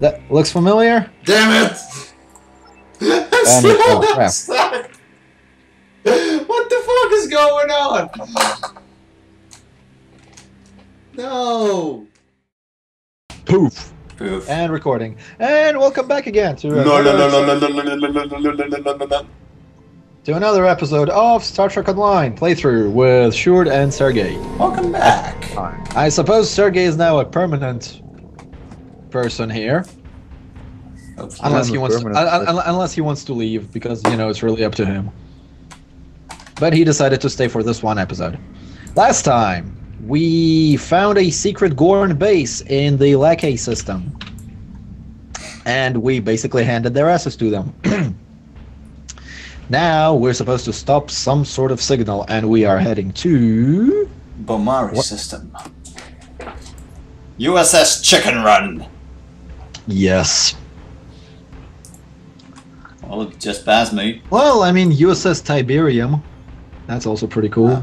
That looks familiar? Damn it! I'm still not stuck! What the fuck is going on? No! Poof! Poof. And recording. And welcome back again to another episode of Star Trek Online playthrough with Sjoerd and Sergei. Welcome back! I suppose Sergei is now a permanent person here, unless he wants to, unless he wants to leave, because you know it's really up to him. But he decided to stay for this one episode. Last time we found a secret Gorn base in the Lekay system, and we basically handed their asses to them. Now we're supposed to stop some sort of signal, and we are heading to Bomari system. USS Chicken Run. Yes. Well, it just passed me. Well, I mean, USS Tiberium. That's also pretty cool.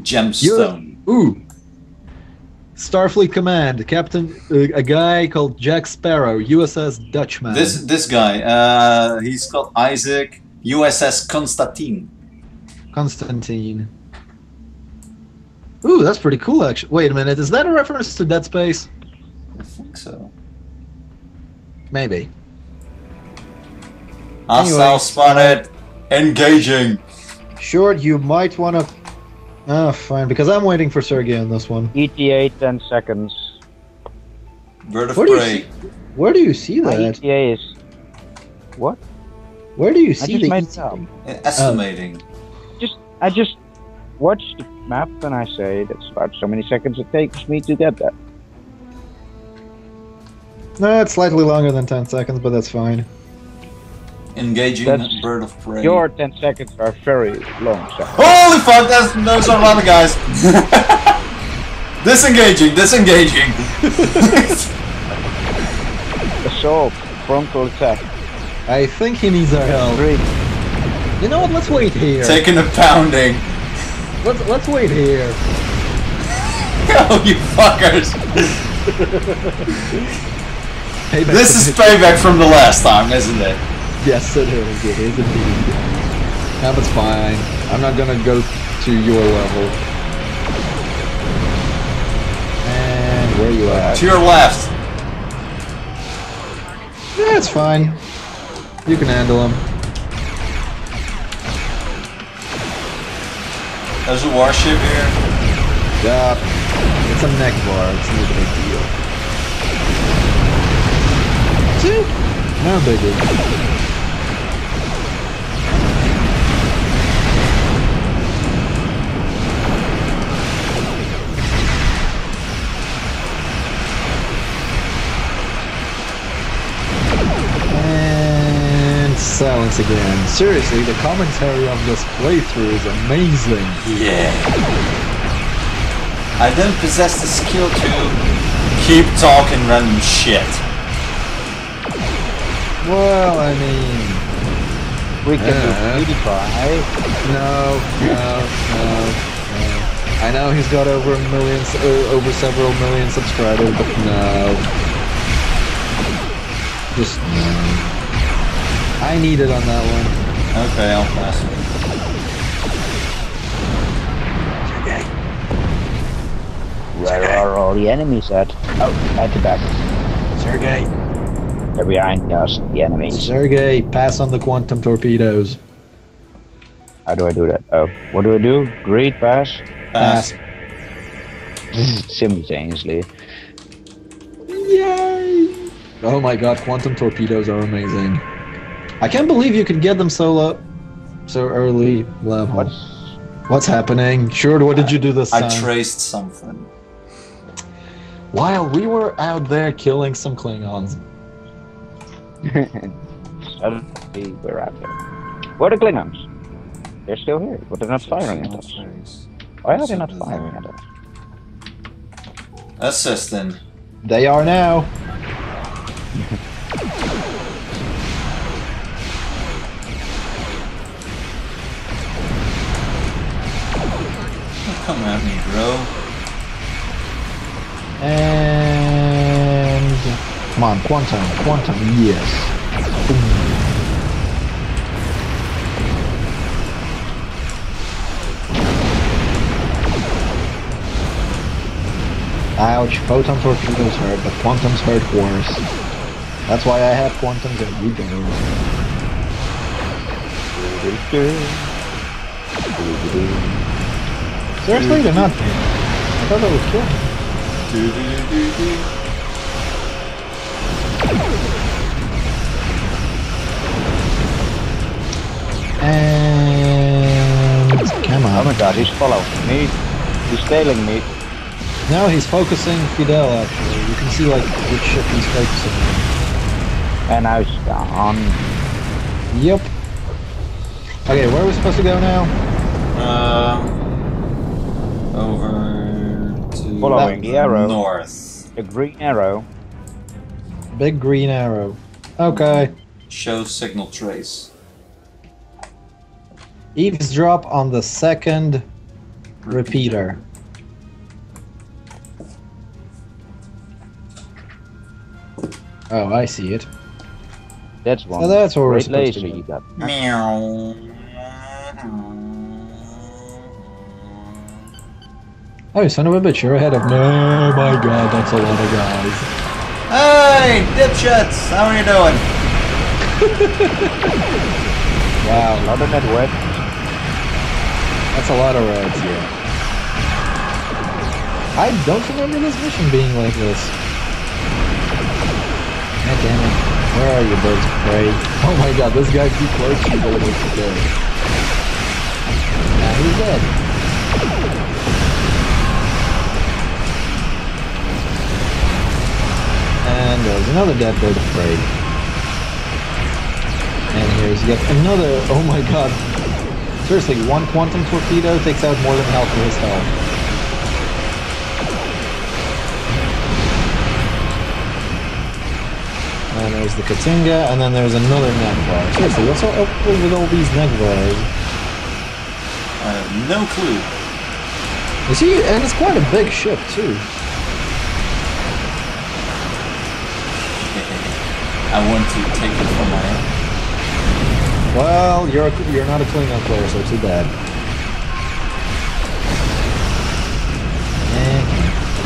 Gemstone. Ooh. Starfleet Command. Captain, a guy called Jack Sparrow. USS Dutchman. This guy. He's called Isaac. USS Constantine. Constantine. Ooh, that's pretty cool, actually. Wait a minute. Is that a reference to Dead Space? I think so. Maybe. Hostile spotted. Engaging. Sure, you might want to... Oh, fine, because I'm waiting for Sergei on this one. ETA 10 seconds. Bird of prey. Where do you see that? My ETA is... What? Where do you see the ETA? Estimating. I just watch the map and I say that's about so many seconds it takes me to get that. No, it's slightly longer than 10 seconds, but that's fine. Engaging that bird of prey. Your 10 seconds are very long. Seconds. Holy fuck, that's no sort of other guys. disengaging. Assault, frontal attack. I think he needs our help. You know what, let's wait here. Taking a pounding. Let's wait here. Oh, you fuckers! This is payback from the last time, isn't it? Yes, it is. It is indeed. No, that's fine. I'm not gonna go to your level. And where are you at? To your left. Yeah, it's fine. You can handle him. There's a warship here. Yeah, it's a neck bar. It's no big deal. See? No big deal. And silence again. Seriously, the commentary on this playthrough is amazing. Yeah. I don't possess the skill to keep talking random shit. Well, I mean... We can do PewDiePie. No. I know he's got over several million subscribers, but no. Just no. I need it on that one. Okay, I'll pass it. Where are all the enemies at? Oh, at the back. Sergei. They're behind us, the enemies. Sergei, pass on the quantum torpedoes. How do I do that? Oh, what do I do? Great, pass. Pass. Simultaneously. Yay! Oh my god, quantum torpedoes are amazing. I can't believe you can get them so low, so early level. What's happening? Sjoerd, what did you do this time? I traced something. While we were out there killing some Klingons. Suddenly we're out there. Where are the Klingons? They're still here, but they're not firing at us. Why are they not firing at us? Assistant. They are now. Come at me, bro. And... Come on, Quantum, yes. Boom. Ouch, photon torpedoes hurt, but quantums hurt worse. That's why I have quantums and we don't. Seriously, they're not. I thought that was cool. And... come on. Oh my god, he's following me. He's tailing me. Now he's focusing Fidel, actually. You can see, like, which ship he's focusing on. And now it's gone. Yep. Okay, where are we supposed to go now? Over to... following the arrow. North. The green arrow. Big green arrow. Okay. Show signal trace. Eavesdrop on the second repeater. Oh, I see it. That's one. So that's where we're supposed to be. Meow. Oh, son of a bitch, you're ahead of me. Oh my god, that's a lot of guys. Hey, dipshits! How are you doing? Wow, a lot of that red. That's a lot of reds, yeah. I don't remember this mission being like this. God damn it. Where are you, birds of prey? Oh my god, this guy too close to the little today. Now he's dead. And there's another dead bird of prey. And here's yet another, oh my god. Seriously, one quantum torpedo takes out more than half of his health. And there's the Katinga, and then there's another Negvar. Seriously, what's up with all these Negvars? I have no clue. You see, and it's quite a big ship, too. I want to take it from my own. Well, you're not a Klingon player, so too bad.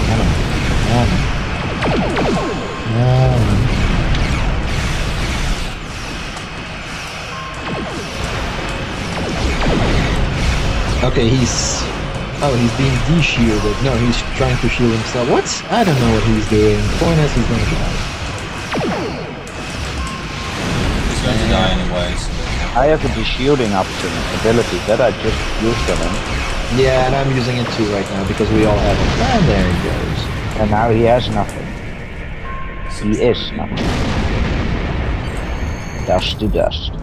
Come on. Okay, he's... oh, he's being de-shielded. No, he's trying to shield himself. What? I don't know what he's doing. Point is, he's gonna die. He's going to die anyways. I have a de-shielding ability that I just used on him. Yeah, and I'm using it too right now, because we all have it. And there he goes. And now he has nothing. He is nothing. Dust to dust.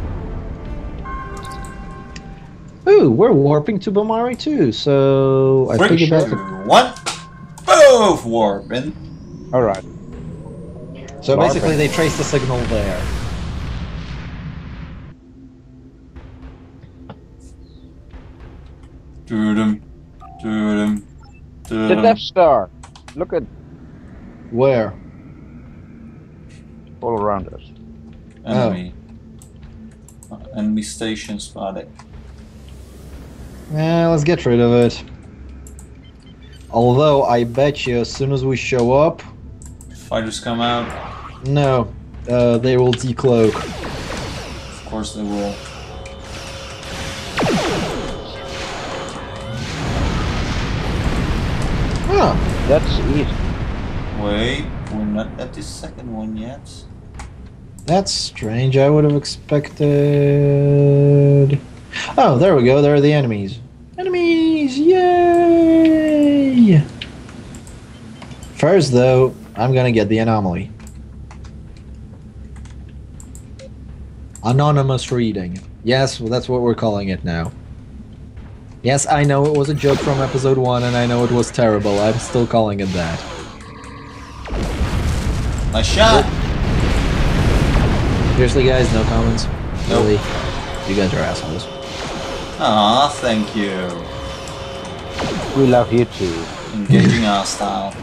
Ooh, we're warping to Bomari too, so I think about the one, both warping. All right. So warping. Basically, they trace the signal there. Do them. The Death Star. Look at where. All around us. Enemy. Oh. Enemy station spotted. Yeah, let's get rid of it. Although, I bet you as soon as we show up... fighters come out? No, they will decloak. Of course they will. Huh. That's it. Wait, we're not at the second one yet. That's strange, I would have expected... oh, there we go. There are the enemies. Enemies! Yay! First, though, I'm gonna get the anomaly. Anonymous reading. Yes, well, that's what we're calling it now. Yes, I know it was a joke from episode 1, and I know it was terrible. I'm still calling it that. My shot! Seriously, guys, no comments. Nope. Really, you guys are assholes. Aw, thank you. We love you too. Engaging our style.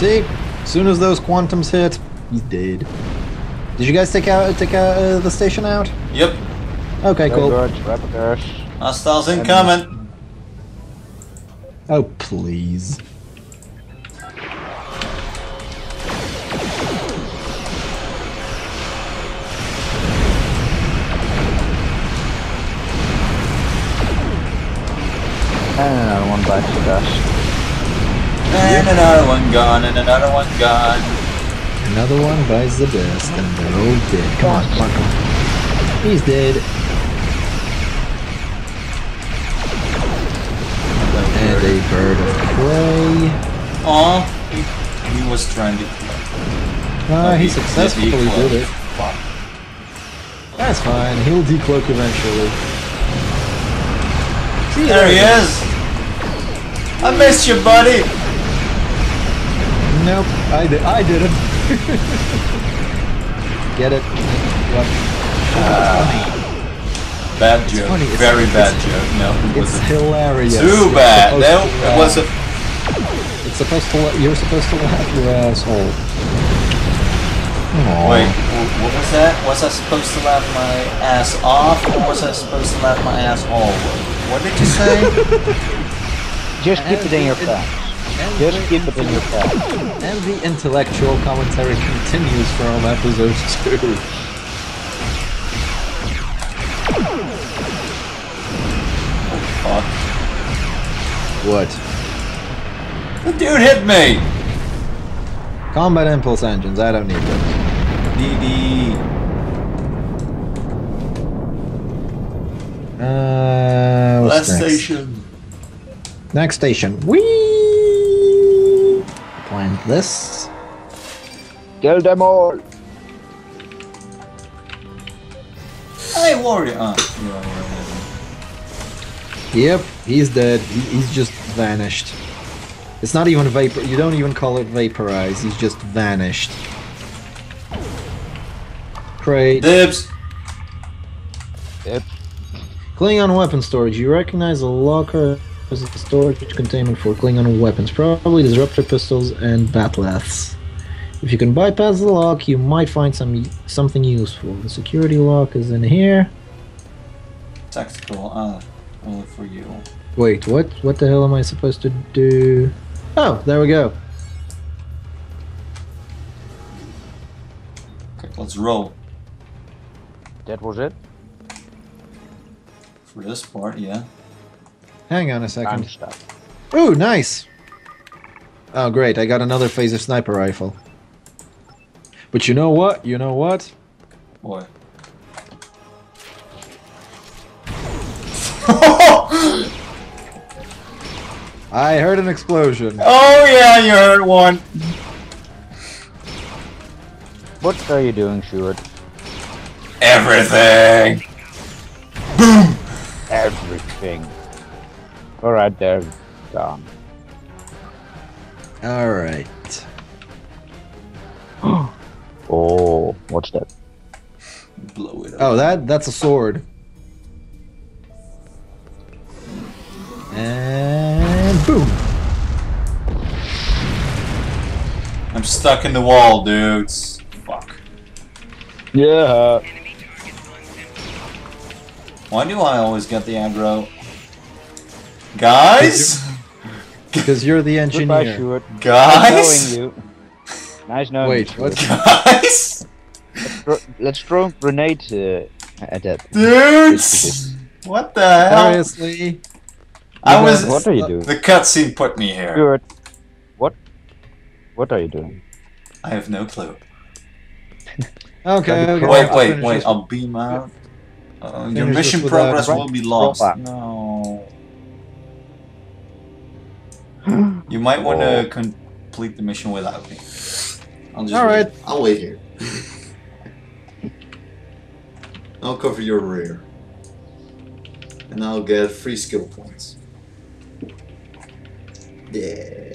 See? As soon as those quantums hit, he's dead. Did you guys take the station out? Yep. Okay, cool. Hostiles incoming. Oh, please. And another one bites the dust. And another one gone, and another one gone. Another one bites the dust, and they're all dead. Come on, come on, come on. He's dead. And a bird of prey. Aw, he was trying to... Ah, he successfully did it. That's fine, he'll decloak eventually. See, there he is! I missed you, buddy! Nope, I didn't. Get it. What? Bad joke. Very bad joke. No, it's hilarious. Too bad. No, it wasn't. It's supposed to. You're supposed to laugh, you asshole. Aww. Wait, what was that? Was I supposed to laugh my ass off, or was I supposed to laugh my ass all? What did you say? Just keep it in your pants. Just keep it in your pants. And the intellectual commentary continues from episode 2. Oh fuck. What? The dude hit me! Combat impulse engines, I don't need them. DD. Last station. Next station. Whee! Plant this. Kill them all. Hey, warrior. Yep, he's dead. He's just vanished. It's not even vapor. You don't even call it vaporize. He's just vanished. Crate. Dibs. Yep. Klingon weapon storage. You recognize the locker as a storage containment for Klingon weapons, probably disruptor pistols and batleths. If you can bypass the lock, you might find something useful. The security lock is in here. Tactical, only for you. Wait, what? What the hell am I supposed to do? Oh, there we go. Okay, let's roll. That was it? For this part, yeah. Hang on a second. Ooh, nice! Oh, great, I got another phaser sniper rifle. But you know what? You know what? What? I heard an explosion. Oh yeah, you heard one! What are you doing, Sjoerd? Everything! Boom! Everything. Alright, they're done. Alright. Oh, what's that? Blow it up. Oh, that's a sword. And boom! I'm stuck in the wall, dudes. Fuck. Yeah. Why do I always get the aggro? Guys? Because you're the engineer. Goodbye, guys? Nice knowing you. Nice knowing Wait, you. What? Guys? Let's throw a grenade at that. Dudes! What the hell? Seriously? I was... What are you doing? The cutscene put me here. Sjoerd. What? What are you doing? I have no clue. Okay, okay. Wait, I'll beam out. Your mission progress will be lost. No. You might want to complete the mission without me. Alright. I'll wait here. I'll cover your rear. And I'll get 3 skill points. Yeah.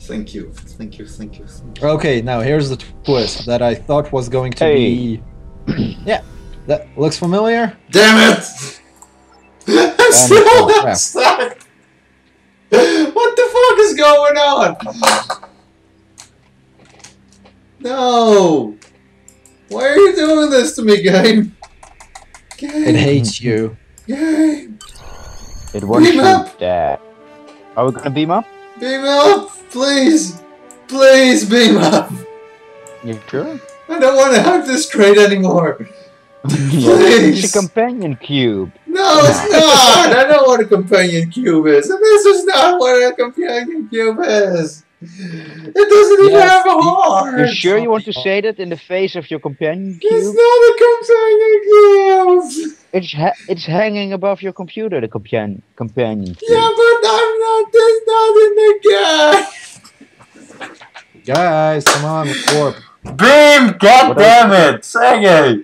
Thank you, thank you, thank you, thank you. Okay, now here's the twist that I thought was going to be... Yeah, that looks familiar. Damn it! I'm still outside. What the fuck is going on? No. Why are you doing this to me, game? It hates you. Game. It wants you dead. Are we gonna beam up? Beam up, please. Please beam up. You sure? I don't want to have this crate anymore. Please. It's a companion cube. No, it's not. I don't want a companion cube is. And this is not what a companion cube is. It doesn't even have a heart. You sure you want to say that in the face of your companion cube? It's not a companion cube. It's hanging above your computer. The companion cube. Yeah, but I'm not. That's not in the game. Guys, come on, warp. Beam! God damn it, Sergei!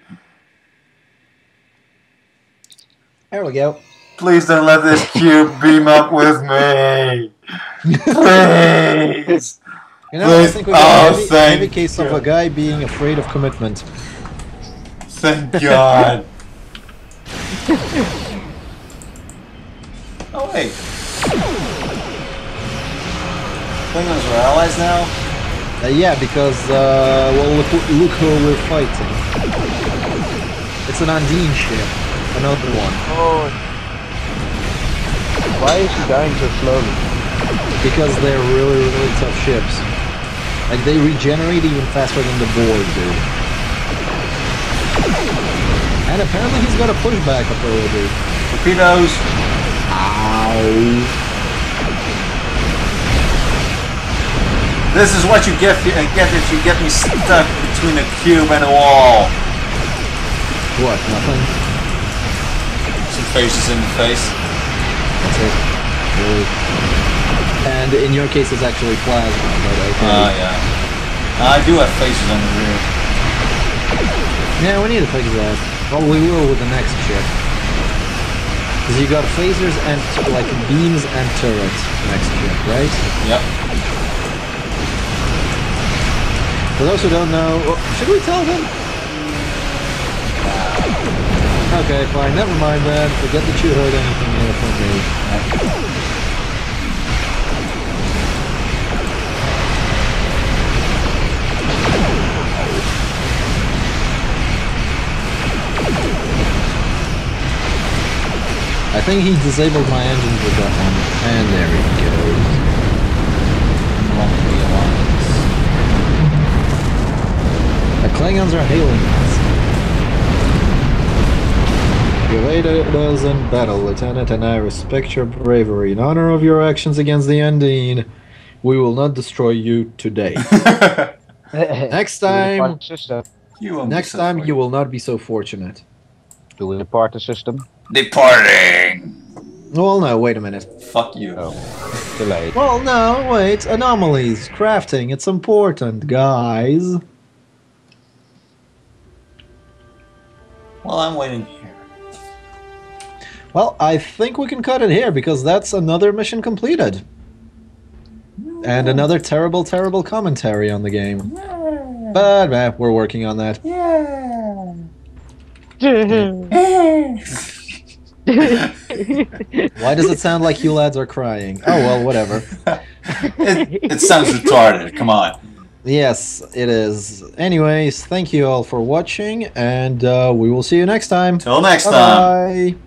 There we go. Please don't let this cube beam up with me. Please. You know, please. I think we got a heavy case of a guy being afraid of commitment. Thank God. Oh wait. Klingons are allies now. Yeah, because well, look who we're fighting. It's an Undine ship. Another one. Oh. Why is he dying so slowly? Because they're really, really tough ships. Like, they regenerate even faster than the Borg do. And apparently he's got a pushback ability. Torpedoes! Ow! This is what you get if you get me stuck between a cube and a wall. What, nothing? Faces in the face. That's it. Really. And in your case, it's actually plasma. Ah, yeah. I do have faces on the rear. Yeah, we need to fix that. Well, we will with the next ship. Because you got phasers and, like, beams and turrets next ship, right? Yep. For those who don't know, should we tell them? Okay, fine. Never mind, man. Forget that you heard anything here from me. I think he disabled my engines with that one. And there he goes. The Klingons are hailing us. You aid us in battle, Lieutenant, and I respect your bravery. In honor of your actions against the Undine, we will not destroy you today. Next time, you will not be so fortunate. Do we depart the system? Departing! Well, no, wait a minute. Fuck you. Oh, too late. Well, no, wait. Anomalies, crafting, it's important, guys. Well, I'm waiting here. Well, I think we can cut it here, because that's another mission completed. And another terrible, terrible commentary on the game. Yeah. But, we're working on that. Yeah. Why does it sound like you lads are crying? Oh, well, whatever. It sounds retarded, come on. Yes, it is. Anyways, thank you all for watching, and we will see you next time. Till next time. Bye.